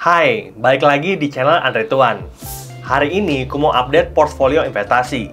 Hai, balik lagi di channel Andre Tuwan. Hari ini aku mau update portfolio investasi.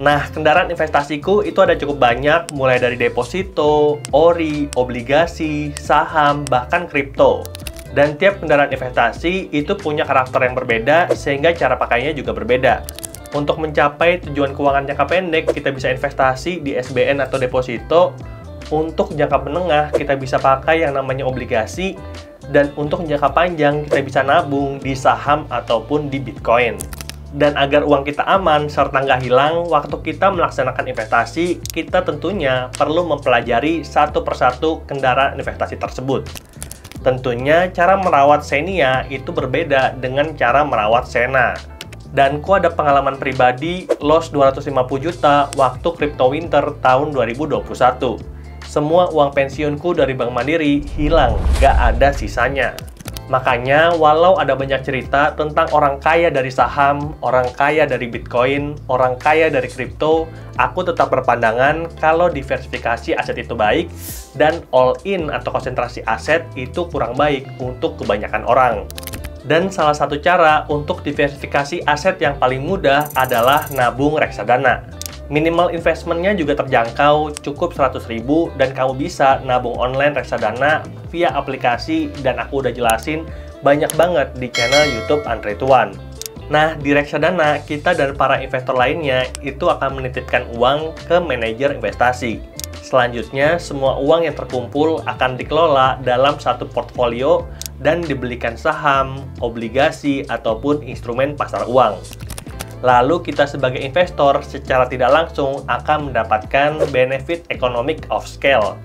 Nah, kendaraan investasiku itu ada cukup banyak, mulai dari deposito, ori, obligasi, saham, bahkan kripto. Dan tiap kendaraan investasi itu punya karakter yang berbeda, sehingga cara pakainya juga berbeda. Untuk mencapai tujuan keuangan jangka pendek, kita bisa investasi di SBN atau deposito. Untuk jangka menengah, kita bisa pakai yang namanya obligasi. Dan untuk jangka panjang, kita bisa nabung di saham ataupun di Bitcoin. Dan agar uang kita aman serta nggak hilang waktu kita melaksanakan investasi, kita tentunya perlu mempelajari satu persatu kendaraan investasi tersebut. Tentunya cara merawat senia itu berbeda dengan cara merawat sena. Dan ku ada pengalaman pribadi loss 250 juta waktu Crypto Winter tahun 2021. Semua uang pensiunku dari Bank Mandiri hilang, nggak ada sisanya. Makanya, walau ada banyak cerita tentang orang kaya dari saham, orang kaya dari Bitcoin, orang kaya dari kripto, aku tetap berpandangan kalau diversifikasi aset itu baik dan all in atau konsentrasi aset itu kurang baik untuk kebanyakan orang. Dan salah satu cara untuk diversifikasi aset yang paling mudah adalah nabung reksadana. Minimal investmentnya juga terjangkau, cukup 100.000 dan kamu bisa nabung online reksadana via aplikasi, dan aku udah jelasin banyak banget di channel YouTube Andre Tuwan. Nah, di reksadana kita dan para investor lainnya itu akan menitipkan uang ke manajer investasi. Selanjutnya, semua uang yang terkumpul akan dikelola dalam satu portfolio dan dibelikan saham, obligasi, ataupun instrumen pasar uang. Lalu kita sebagai investor secara tidak langsung akan mendapatkan benefit economic of scale.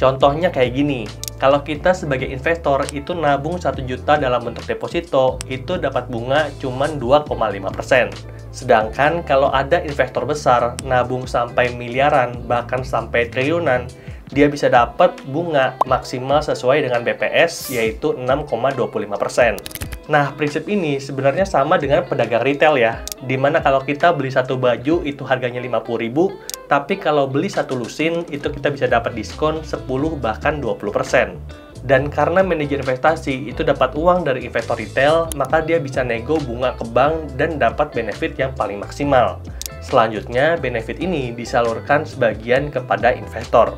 Contohnya kayak gini, kalau kita sebagai investor itu nabung 1 juta dalam bentuk deposito, itu dapat bunga cuma 2,5%. Sedangkan kalau ada investor besar nabung sampai miliaran, bahkan sampai triliunan, dia bisa dapat bunga maksimal sesuai dengan BPS, yaitu 6,25%. Nah, prinsip ini sebenarnya sama dengan pedagang retail ya, dimana kalau kita beli satu baju itu harganya 50.000, tapi kalau beli satu lusin itu kita bisa dapat diskon 10 bahkan 20%. Dan karena manajer investasi itu dapat uang dari investor retail, maka dia bisa nego bunga ke bank dan dapat benefit yang paling maksimal. Selanjutnya, benefit ini disalurkan sebagian kepada investor.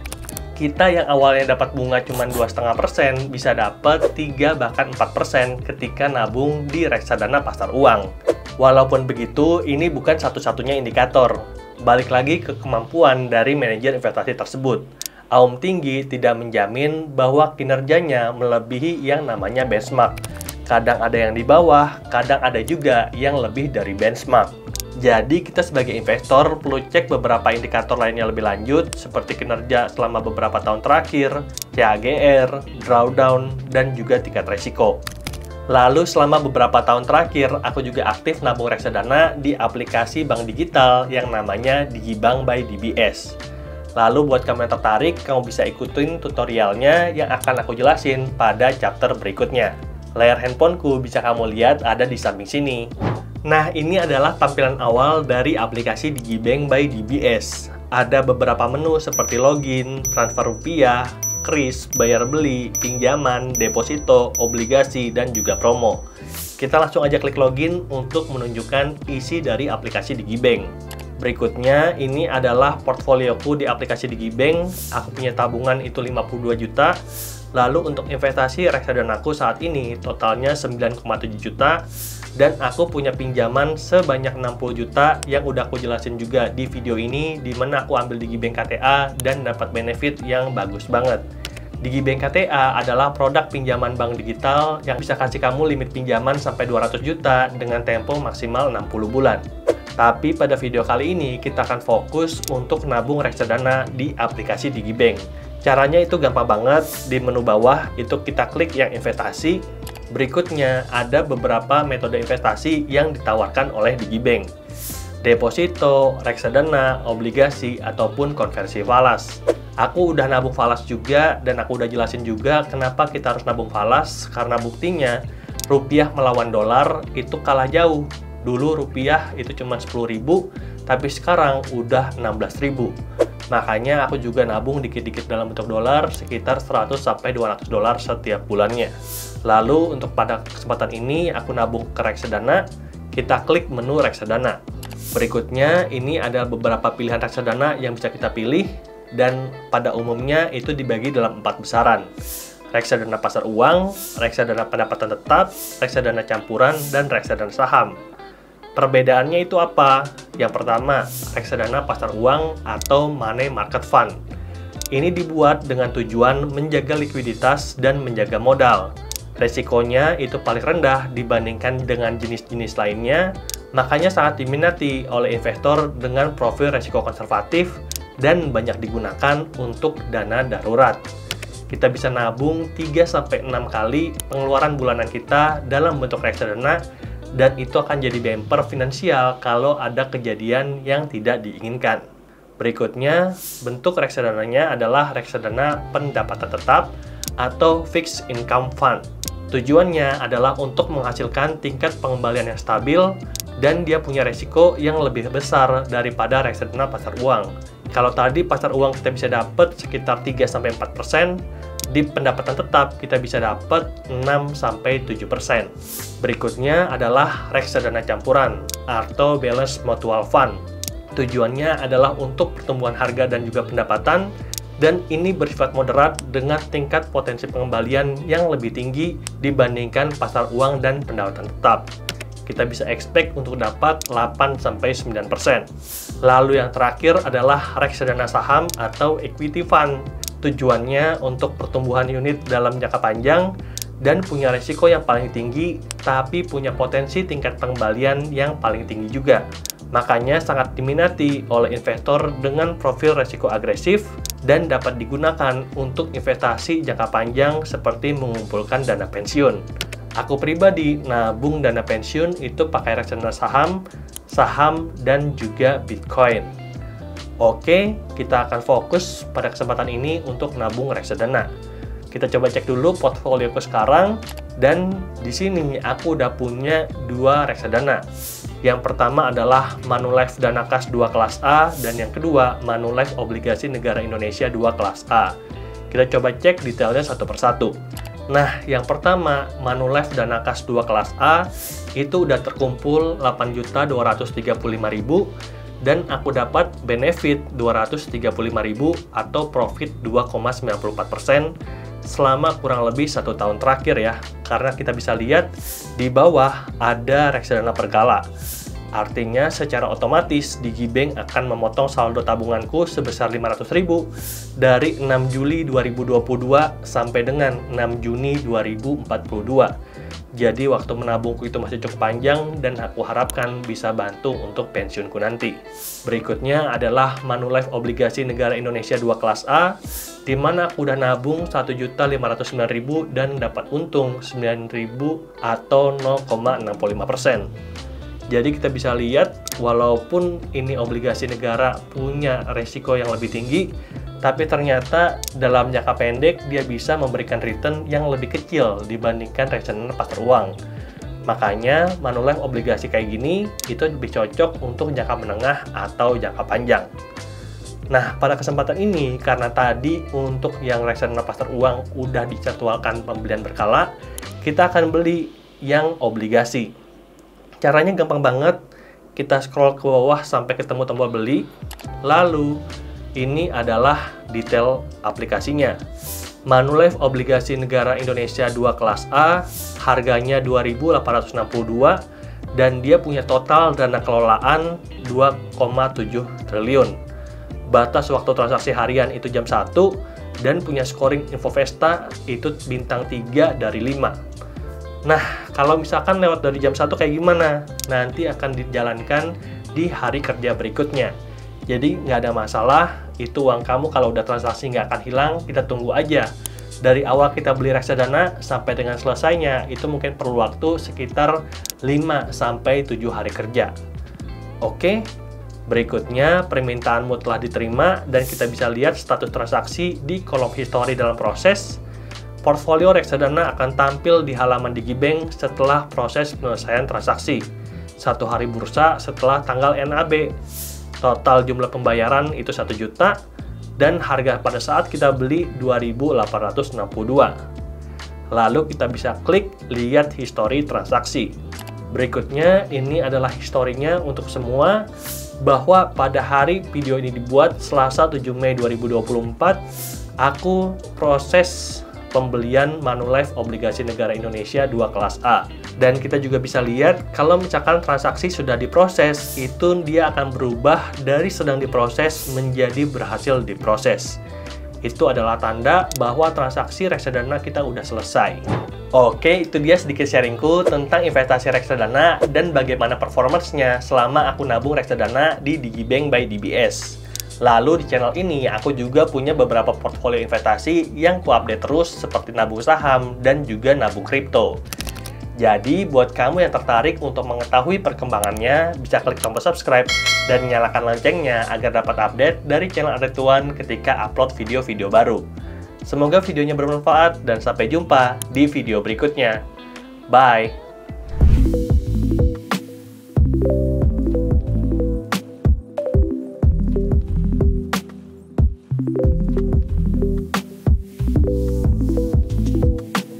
Kita yang awalnya dapat bunga cuma 2,5% bisa dapat 3 bahkan 4% ketika nabung di reksadana pasar uang. Walaupun begitu, ini bukan satu-satunya indikator. Balik lagi ke kemampuan dari manajer investasi tersebut. Aum tinggi tidak menjamin bahwa kinerjanya melebihi yang namanya benchmark. Kadang ada yang di bawah, kadang ada juga yang lebih dari benchmark. Jadi kita sebagai investor perlu cek beberapa indikator lainnya lebih lanjut, seperti kinerja selama beberapa tahun terakhir, CAGR, drawdown, dan juga tingkat resiko. Lalu selama beberapa tahun terakhir, aku juga aktif nabung reksadana di aplikasi bank digital yang namanya Digibank by DBS. Lalu buat kamu yang tertarik, kamu bisa ikutin tutorialnya yang akan aku jelasin pada chapter berikutnya. Layar handphoneku bisa kamu lihat ada di samping sini. Nah, ini adalah tampilan awal dari aplikasi Digibank by DBS. Ada beberapa menu seperti login, transfer rupiah, kris, bayar beli, pinjaman, deposito, obligasi, dan juga promo. Kita langsung aja klik login untuk menunjukkan isi dari aplikasi Digibank. Berikutnya, ini adalah portfolioku di aplikasi Digibank. Aku punya tabungan itu 52 juta. Lalu untuk investasi reksadanaku saat ini totalnya 9,7 juta. Dan aku punya pinjaman sebanyak 60 juta yang udah aku jelasin juga di video ini, dimana aku ambil Digibank KTA dan dapat benefit yang bagus banget. Digibank KTA adalah produk pinjaman bank digital yang bisa kasih kamu limit pinjaman sampai 200 juta dengan tempo maksimal 60 bulan. Tapi pada video kali ini kita akan fokus untuk nabung reksadana di aplikasi Digibank. Caranya itu gampang banget, di menu bawah itu kita klik yang investasi. Berikutnya ada beberapa metode investasi yang ditawarkan oleh Digibank. Deposito, reksadana, obligasi, ataupun konversi falas. Aku udah nabung falas juga dan aku udah jelasin juga kenapa kita harus nabung falas, karena buktinya rupiah melawan dolar itu kalah jauh. Dulu rupiah itu cuma 10.000, tapi sekarang udah 16.000. Makanya aku juga nabung dikit-dikit dalam bentuk dolar sekitar 100-200 dolar setiap bulannya. Lalu untuk pada kesempatan ini aku nabung ke reksadana, kita klik menu reksadana. Berikutnya ini ada beberapa pilihan reksadana yang bisa kita pilih dan pada umumnya itu dibagi dalam 4 besaran. Reksadana pasar uang, reksadana pendapatan tetap, reksadana campuran, dan reksadana saham. Perbedaannya itu apa? Yang pertama, reksadana pasar uang atau money market fund. Ini dibuat dengan tujuan menjaga likuiditas dan menjaga modal. Resikonya itu paling rendah dibandingkan dengan jenis-jenis lainnya, makanya sangat diminati oleh investor dengan profil resiko konservatif dan banyak digunakan untuk dana darurat. Kita bisa nabung 3-6 kali pengeluaran bulanan kita dalam bentuk reksadana, dan itu akan jadi bumper finansial kalau ada kejadian yang tidak diinginkan. Berikutnya, bentuk reksadananya adalah reksadana pendapatan tetap atau fixed income fund. Tujuannya adalah untuk menghasilkan tingkat pengembalian yang stabil dan dia punya resiko yang lebih besar daripada reksadana pasar uang. Kalau tadi pasar uang kita bisa dapat sekitar 3-4%, di pendapatan tetap kita bisa dapat 6-7%. Berikutnya adalah reksadana campuran atau balance mutual fund. Tujuannya adalah untuk pertumbuhan harga dan juga pendapatan, dan ini bersifat moderat dengan tingkat potensi pengembalian yang lebih tinggi dibandingkan pasar uang dan pendapatan tetap. Kita bisa expect untuk dapat 8-9%. Lalu yang terakhir adalah reksadana saham atau equity fund. Tujuannya untuk pertumbuhan unit dalam jangka panjang dan punya resiko yang paling tinggi, tapi punya potensi tingkat pengembalian yang paling tinggi juga. Makanya sangat diminati oleh investor dengan profil resiko agresif dan dapat digunakan untuk investasi jangka panjang seperti mengumpulkan dana pensiun. Aku pribadi nabung dana pensiun itu pakai reksadana saham, dan juga Bitcoin. Oke, kita akan fokus pada kesempatan ini untuk nabung reksadana. Kita coba cek dulu portfolioku sekarang, dan di sini aku udah punya 2 reksadana. Yang pertama adalah Manulife Dana Kas 2 Kelas A, dan yang kedua Manulife Obligasi Negara Indonesia 2 Kelas A. Kita coba cek detailnya satu persatu. Nah, yang pertama, Manulife Dana Kas 2 Kelas A itu udah terkumpul 8.235.000 dan aku dapat benefit 235.000 atau profit 2,94% selama kurang lebih 1 tahun terakhir ya. Karena kita bisa lihat di bawah ada reksadana berkala. Artinya secara otomatis Digibank akan memotong saldo tabunganku sebesar 500.000 dari 6 Juli 2022 sampai dengan 6 Juni 2042. Jadi waktu menabungku itu masih cukup panjang dan aku harapkan bisa bantu untuk pensiunku nanti. Berikutnya adalah Manulife Obligasi Negara Indonesia 2 Kelas A, di mana aku udah nabung 1.509.000 dan dapat untung 9.000 atau 0,65%. Jadi kita bisa lihat, walaupun ini obligasi negara punya resiko yang lebih tinggi, tapi ternyata dalam jangka pendek dia bisa memberikan return yang lebih kecil dibandingkan reksadana pasar uang. Makanya Manulife obligasi kayak gini itu lebih cocok untuk jangka menengah atau jangka panjang. Nah, pada kesempatan ini, karena tadi untuk yang reksadana pasar uang udah dijadwalkan pembelian berkala, kita akan beli yang obligasi. Caranya gampang banget, kita scroll ke bawah sampai ketemu tombol beli, lalu ini adalah detail aplikasinya. Manulife Obligasi Negara Indonesia 2 Kelas A, harganya 2.862 dan dia punya total dana kelolaan 2,7 triliun. Batas waktu transaksi harian itu jam 1 dan punya scoring Infovesta itu bintang 3/5. Nah, kalau misalkan lewat dari jam 1 kayak gimana? Nanti akan dijalankan di hari kerja berikutnya. Jadi nggak ada masalah, itu uang kamu kalau udah transaksi nggak akan hilang, kita tunggu aja. Dari awal kita beli reksadana sampai dengan selesainya, itu mungkin perlu waktu sekitar 5-7 hari kerja. Oke, berikutnya permintaanmu telah diterima dan kita bisa lihat status transaksi di kolom histori dalam proses. Portfolio reksadana akan tampil di halaman Digibank setelah proses penyelesaian transaksi. 1 hari bursa setelah tanggal NAB. Total jumlah pembayaran itu 1 juta dan harga pada saat kita beli 2.862. Lalu kita bisa klik lihat histori transaksi. Berikutnya ini adalah historinya untuk semua, bahwa pada hari video ini dibuat Selasa 7 Mei 2024 aku proses pembelian Manulife Obligasi Negara Indonesia 2 Kelas A. Dan kita juga bisa lihat kalau misalkan transaksi sudah diproses, itu dia akan berubah dari sedang diproses menjadi berhasil diproses. Itu adalah tanda bahwa transaksi reksadana kita udah selesai. Oke, itu dia sedikit sharingku tentang investasi reksadana dan bagaimana performance-nya selama aku nabung reksadana di Digibank by DBS. Lalu di channel ini aku juga punya beberapa portfolio investasi yang ku update terus, seperti nabung saham dan juga nabung kripto. Jadi buat kamu yang tertarik untuk mengetahui perkembangannya, bisa klik tombol subscribe dan nyalakan loncengnya agar dapat update dari channel Andre Tuwan ketika upload video-video baru. Semoga videonya bermanfaat dan sampai jumpa di video berikutnya. Bye!